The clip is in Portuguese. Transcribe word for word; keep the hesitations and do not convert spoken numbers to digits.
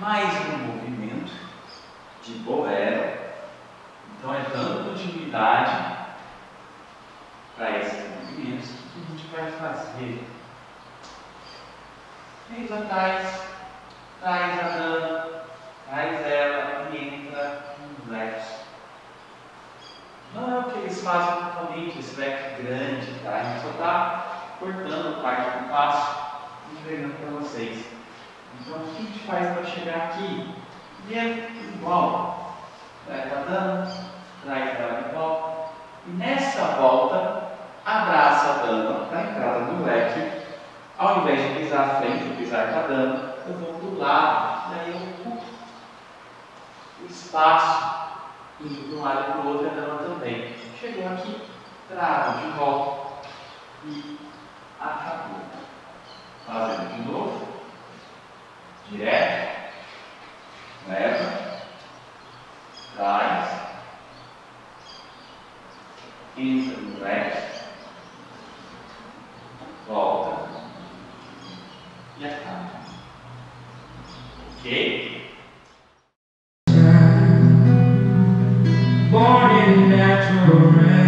mais um movimento de Boero. Então é dando continuidade para esses movimentos que a gente vai fazer três atrás, traz a dama, traz ela e entra no left. Não é o que eles fazem totalmente, esse leque grande, tá? A gente só está cortando parte do passo e entregando para vocês. Então o que a gente faz para chegar aqui? E é igual, traz a dama, traz ela de volta, e nessa volta abraça a dama na entrada do leque. Ao invés de pisar à frente, pisar com a dama, eu vou do lado, daí eu ocupo o espaço, indo de um lado para o outro, a dama também. Chegou aqui, trago de volta e acabou. Fazendo de novo, direto, leva, traz, entra no left, volta e acaba. Ok? Born in natural.